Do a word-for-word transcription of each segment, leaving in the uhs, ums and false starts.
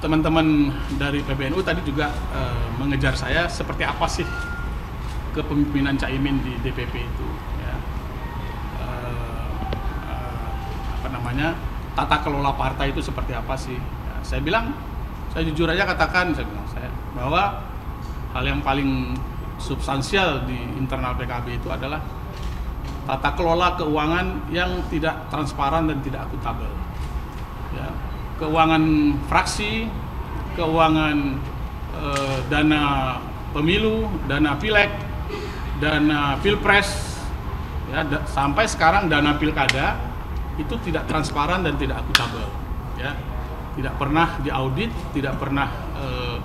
teman-teman dari P B N U tadi juga uh, mengejar saya seperti apa sih kepemimpinan Cak Imin di D P P itu, ya. uh, uh, apa namanya, tata kelola partai itu seperti apa sih? Ya, saya bilang, saya jujur aja katakan, saya bilang saya bahwa hal yang paling substansial di internal P K B itu adalah tata kelola keuangan yang tidak transparan dan tidak akuntabel. Ya. Keuangan fraksi, keuangan eh, dana pemilu, dana pileg, dana pilpres, ya, da sampai sekarang dana pilkada itu tidak transparan dan tidak akuntabel, ya, tidak pernah diaudit, tidak pernah eh,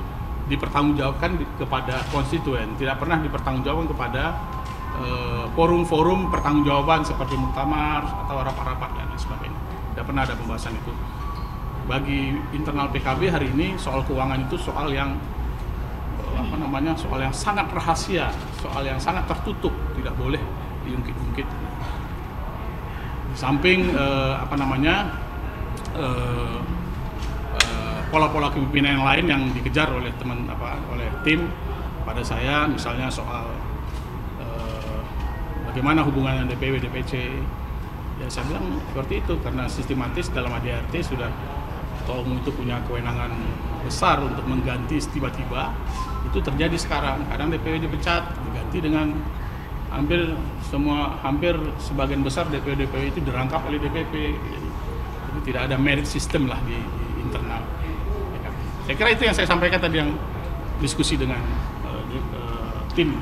dipertanggungjawabkan di kepada konstituen, tidak pernah dipertanggungjawabkan kepada forum-forum eh, pertanggungjawaban seperti muktamar atau rapat-rapat dan sebagainya. Tidak pernah ada pembahasan itu. Bagi internal P K B hari ini soal keuangan itu soal yang apa namanya soal yang sangat rahasia, soal yang sangat tertutup, tidak boleh diungkit-ungkit. Di samping eh, apa namanya eh, eh, pola-pola kepemimpinan yang lain yang dikejar oleh teman apa oleh tim pada saya, misalnya soal eh, bagaimana hubungan D P W D P C, ya saya bilang seperti itu karena sistematis dalam A D R T sudah ketua umum itu punya kewenangan besar untuk mengganti tiba-tiba. Itu terjadi sekarang, kadang D P W dipecat diganti dengan hampir semua hampir sebagian besar D P W D P W itu dirangkap oleh D P P. Jadi, jadi tidak ada merit system lah di, di internal. Saya kira itu yang saya sampaikan tadi yang diskusi dengan uh, di, uh, tim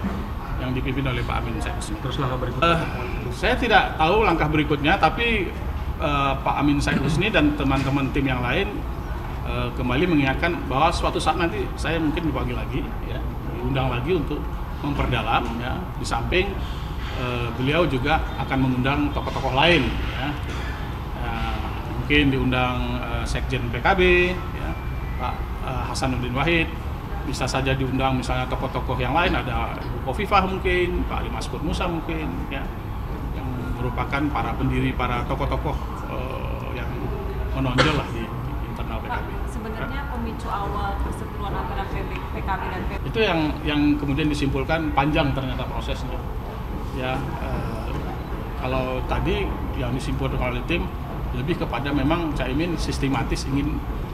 yang dipimpin oleh Pak Amin Saidusni. Terus langkah berikutnya? Uh, saya tidak tahu langkah berikutnya, tapi Uh, Pak Amin Saidusni dan teman-teman tim yang lain uh, kembali mengingatkan bahwa suatu saat nanti saya mungkin dipanggil lagi, ya, diundang lagi untuk memperdalam. Ya. Di samping uh, beliau juga akan mengundang tokoh-tokoh lain, ya. Uh, mungkin diundang uh, Sekjen P K B, ya, Pak uh, Hasanuddin Wahid, bisa saja diundang misalnya tokoh-tokoh yang lain, ada Bu Kofifah mungkin, Pak Ali Mas'ud Musa mungkin, ya, merupakan para pendiri, para tokoh-tokoh uh, yang menonjol lah di, di internal P K B. Pak, sebenarnya pemicu awal perseteruan antara P K B dan P B M itu yang yang kemudian disimpulkan panjang ternyata prosesnya. Ya, uh, kalau tadi yang disimpulkan oleh tim lebih kepada memang Cak Imin sistematis ingin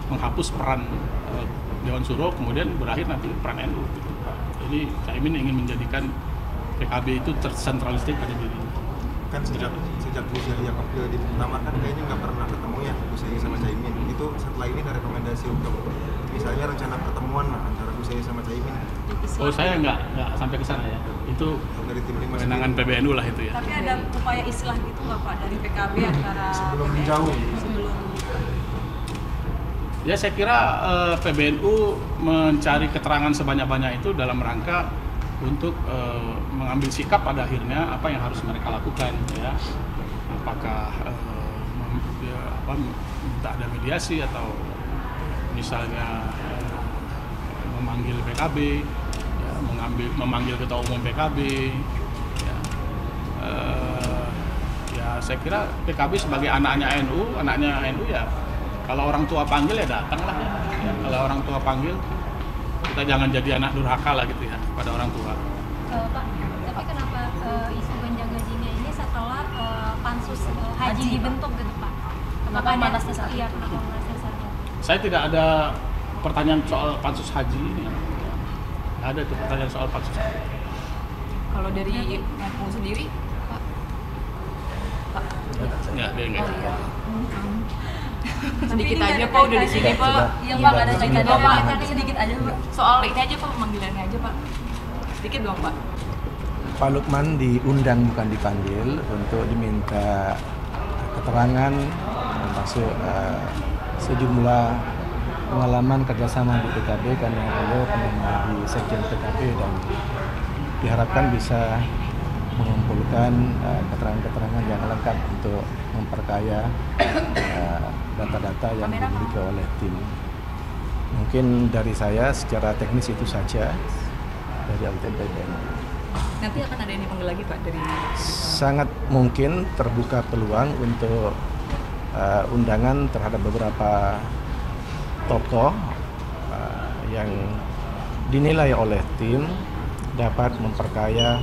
menghapus peran uh, Dewan Syuro, kemudian berakhir nanti peran N U. Jadi Cak Imin ingin menjadikan P K B itu tersentralistik pada dirinya. Kan sejak sejak Gus Jazilul tampil di Muktamar kan kayaknya nggak pernah ketemu ya Gus Jazilul sama Cak Imin. Itu setelah ini ada rekomendasi untuk misalnya rencana pertemuan lah antara Gus Jazilul sama Cak Imin. Oh, saya nggak nggak sampai ke sana ya. Itu dari tim kewenangan P B N U lah itu ya. Tapi ada upaya islah gitu nggak Pak dari P K B antara sebelum jauh sebelum ya saya kira eh, P B N U mencari keterangan sebanyak-banyak itu dalam rangka untuk uh, mengambil sikap pada akhirnya apa yang harus mereka lakukan, ya, apakah uh, ya, apa, minta ada mediasi atau misalnya uh, memanggil P K B, ya, mengambil memanggil ketua umum P K B, ya. Uh, ya saya kira P K B sebagai anaknya N U, anaknya N U ya kalau orang tua panggil ya datanglah, ya, kalau orang tua panggil. Kita jangan jadi anak durhaka lah gitu ya pada orang tua. Uh, Pak, tapi kenapa uh, isu ganjang gajinya ini setelah uh, pansus uh, haji Haji dibentuk gitu Pak? Kenapa batas dasar? Iya, kenapa batas dasar? Saya tidak ada pertanyaan soal pansus haji ini. Ada tuh pertanyaan soal pansus haji. Kalau dari N U sendiri, Pak? Pak? Enggak, dia enggak. Sedikit aja Pak udah di sini Pak. Iya Pak, ada kaitannya Pak, tapi sedikit aja Pak. Soal ini aja Pak, pemanggilannya aja Pak. Sedikit dong Pak. Pak Lukman diundang bukan dipanggil untuk diminta keterangan termasuk uh, sejumlah pengalaman kerjasama di P K B karena beliau pernah di sekjen P K B dan diharapkan bisa mengumpulkan keterangan-keterangan uh, yang lengkap untuk memperkaya data-data uh, yang dimiliki oleh tim. Mungkin dari saya secara teknis itu saja dari P B N. Nanti akan ada yang dipanggil lagi Pak dari? Sangat mungkin terbuka peluang untuk uh, undangan terhadap beberapa tokoh yang dinilai oleh tim dapat memperkaya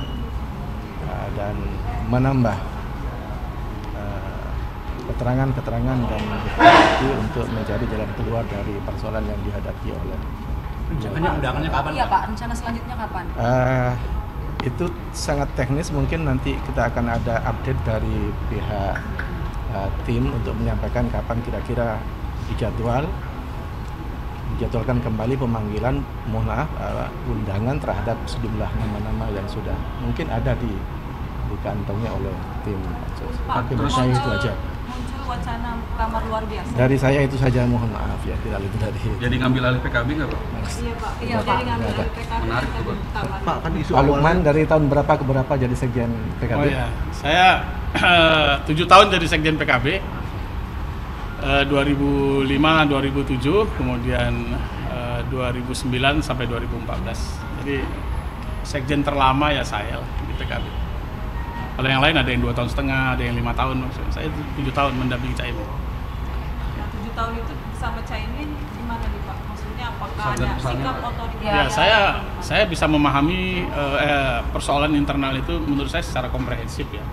uh, dan menambah keterangan-keterangan uh, dan bukti untuk mencari jalan keluar dari persoalan yang dihadapi oleh. Rencananya undangannya kapan? Iya Pak, rencana selanjutnya kapan? Uh, itu sangat teknis, mungkin nanti kita akan ada update dari pihak uh, tim untuk menyampaikan kapan kira-kira dijadwal. Dijadwalkan kembali pemanggilan, mohon maaf, uh, undangan terhadap sejumlah nama-nama yang sudah mungkin ada di, di kantongnya oleh tim. Pak, menurut saya itu aja. Muncul wacana muktamar luar biasa. Dari saya itu saja, mohon maaf ya, tidak lebih dari itu. Jadi ngambil alih P K B nggak Pak? Iya Pak, iya jadi ngambil alih P K B. Menarik Pak. Pak, kan isu Pak Lukman dari tahun berapa ke berapa jadi sekjen P K B? Oh ya, saya tujuh tahun jadi sekjen P K B. dua ribu lima, dua ribu tujuh, kemudian dua ribu sembilan sampai dua ribu empat belas. Jadi sekjen terlama ya saya di P K B. Kalau yang lain ada yang dua tahun setengah, ada yang lima tahun. Maksudnya saya tujuh tahun mendampingi Cak Imin. Nah, tujuh tahun itu sama Cak Imin gimana nih Pak? Maksudnya apakah ada sikap otoriter? Ya, saya saya bisa memahami eh, persoalan internal itu menurut saya secara komprehensif ya.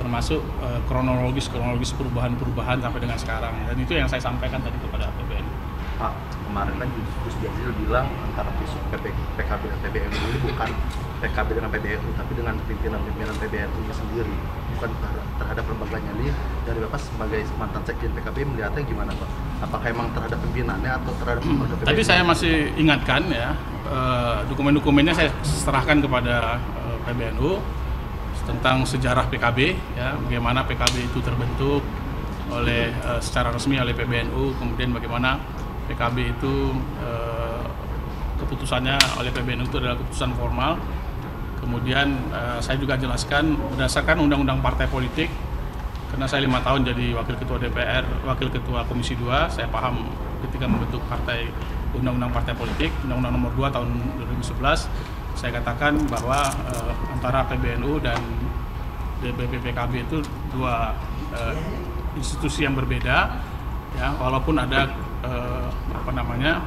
Termasuk uh, kronologis-kronologis perubahan-perubahan sampai dengan sekarang, dan itu yang saya sampaikan tadi kepada P B N U. Pak, kemarin kan Gus Jazilul bilang antara P K B dan P B M U ini bukan P K B dengan P B N U, tapi dengan pimpinan-pimpinan P B N U-nya sendiri, bukan terhadap lembaganya. Ini dari Bapak sebagai mantan sekjen P K B melihatnya gimana Pak? Apakah emang terhadap pimpinannya atau terhadap lembaga P B N U? Tadi saya masih ingatkan ya, uh, dokumen-dokumennya saya serahkan kepada uh, P B N U tentang sejarah P K B, ya, bagaimana P K B itu terbentuk oleh uh, secara resmi oleh P B N U, kemudian bagaimana P K B itu uh, keputusannya oleh P B N U itu adalah keputusan formal. Kemudian uh, saya juga jelaskan berdasarkan undang-undang partai politik, karena saya lima tahun jadi Wakil Ketua D P R, Wakil Ketua Komisi dua, saya paham ketika membentuk partai undang-undang partai politik, undang-undang nomor dua tahun dua ribu sebelas. Saya katakan bahwa uh, antara P B N U dan D P P P K B itu dua uh, institusi yang berbeda, ya, walaupun ada uh, apa namanya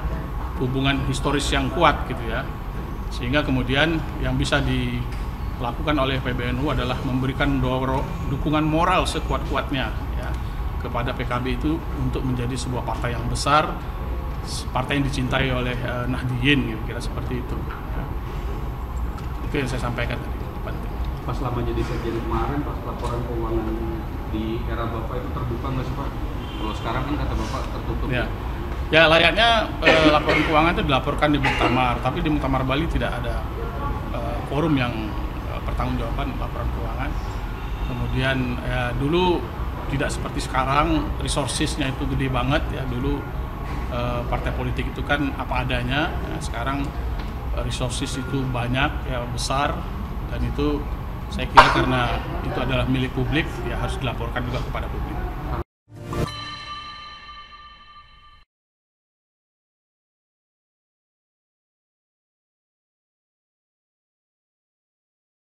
hubungan historis yang kuat gitu ya, sehingga kemudian yang bisa dilakukan oleh P B N U adalah memberikan doro, dukungan moral sekuat-kuatnya ya, kepada P K B itu untuk menjadi sebuah partai yang besar, partai yang dicintai oleh uh, Nahdliyin, kira-kira seperti itu. Itu yang saya sampaikan tadi. Pas lama jadi sekjen kemarin, pas laporan keuangan di era Bapak itu terbuka nggak sih Pak? Kalau sekarang kan kata Bapak tertutup. Ya, ya layaknya eh, laporan keuangan itu dilaporkan di Muktamar, tapi di Muktamar Bali tidak ada eh, forum yang eh, pertanggungjawaban laporan keuangan. Kemudian eh, dulu tidak seperti sekarang, resourcesnya itu gede banget ya. Dulu eh, partai politik itu kan apa adanya, ya, sekarang resources itu banyak, ya, besar, dan itu saya kira karena itu adalah milik publik, ya harus dilaporkan juga kepada publik.